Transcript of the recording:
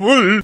Yeah!